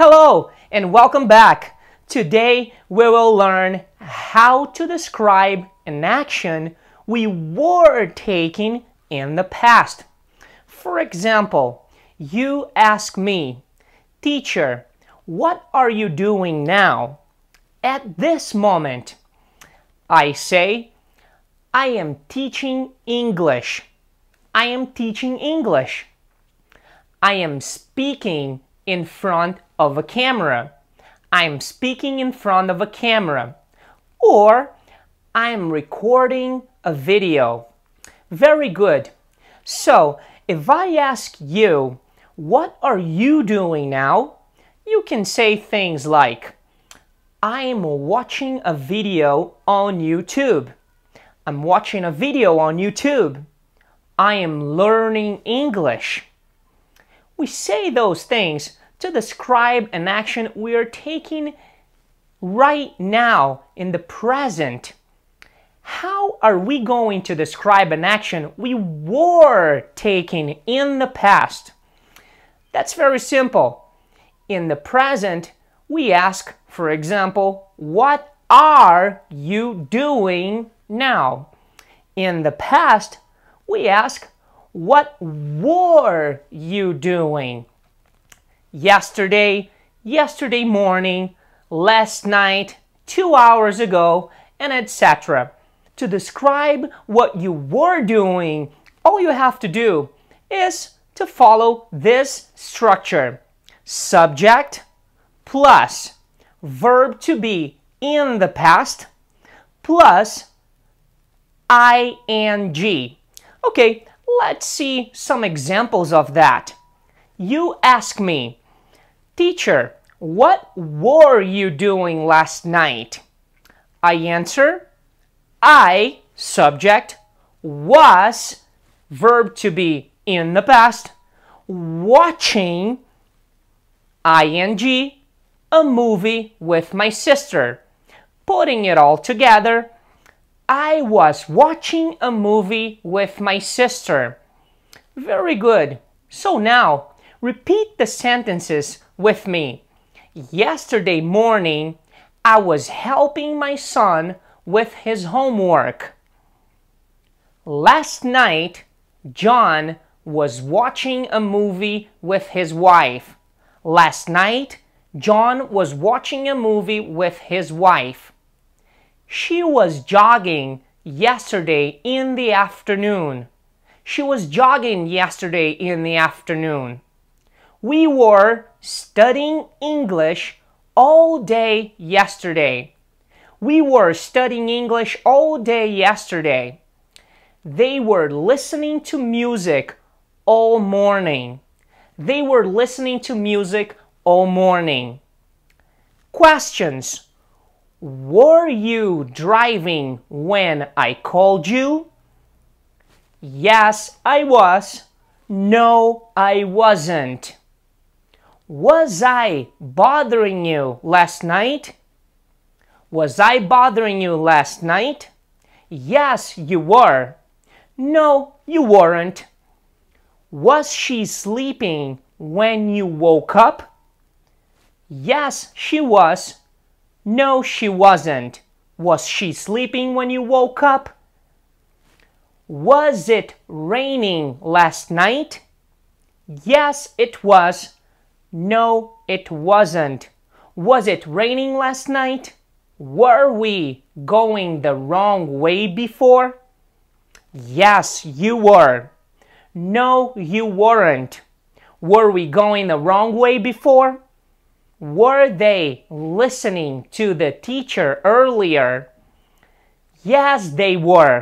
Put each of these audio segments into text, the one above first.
Hello and welcome back. Today we will learn how to describe an action we were taking in the past. For example, you ask me, "Teacher, what are you doing now at this moment?" I say, "I am teaching English. I am teaching English. I am speaking in front of a camera. I'm speaking in front of a camera." Or, "I'm recording a video." Very good. So, if I ask you, "What are you doing now?" you can say things like, "I'm watching a video on YouTube. I'm watching a video on YouTube. I am learning English." We say those things to describe an action we are taking right now in the present. How are we going to describe an action we were taking in the past? That's very simple. In the present, we ask, for example, "What are you doing now?" In the past, we ask, "What were you doing? Yesterday, yesterday morning, last night, 2 hours ago, and etc." To describe what you were doing, all you have to do is to follow this structure: subject plus verb to be in the past plus ing. Okay, let's see some examples of that. You ask me, "Teacher, what were you doing last night?" I answer, "I," subject, "was," verb to be in the past, "watching," ing, "a movie with my sister." Putting it all together, "I was watching a movie with my sister." Very good. So now, repeat the sentences with me. Yesterday morning, I was helping my son with his homework. Last night, John was watching a movie with his wife. Last night, John was watching a movie with his wife. She was jogging yesterday in the afternoon. She was jogging yesterday in the afternoon. We were studying English all day yesterday. We were studying English all day yesterday. They were listening to music all morning. They were listening to music all morning. Questions: were you driving when I called you? Yes, I was. No, I wasn't. Was I bothering you last night? Was I bothering you last night? Yes, you were. No, you weren't. Was she sleeping when you woke up? Yes, she was. No, she wasn't. Was she sleeping when you woke up? Was it raining last night? Yes, it was. No, it wasn't. Was it raining last night? Were we going the wrong way before? Yes, you were. No, you weren't. Were we going the wrong way before? Were they listening to the teacher earlier? Yes, they were.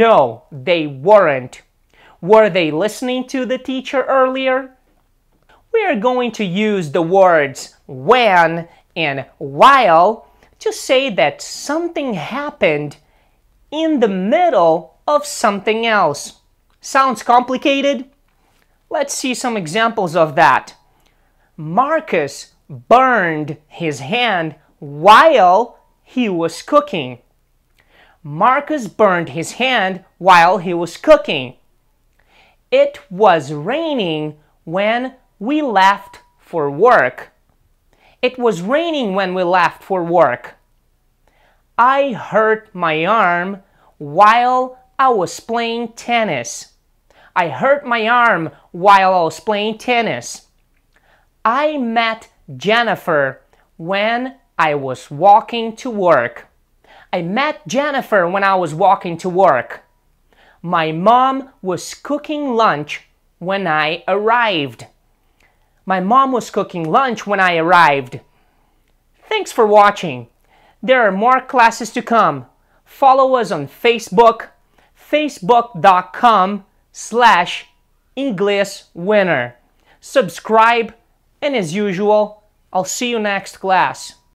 No, they weren't. Were they listening to the teacher earlier? We are going to use the words when and while to say that something happened in the middle of something else. Sounds complicated? Let's see some examples of that. Marcus burned his hand while he was cooking. Marcus burned his hand while he was cooking. It was raining when we left for work. It was raining when we left for work. I hurt my arm while I was playing tennis. I hurt my arm while I was playing tennis. I met Jennifer when I was walking to work. I met Jennifer when I was walking to work. My mom was cooking lunch when I arrived. My mom was cooking lunch when I arrived. Thanks for watching. There are more classes to come. Follow us on Facebook, facebook.com/EnglishWinner. Subscribe, and as usual, I'll see you next class.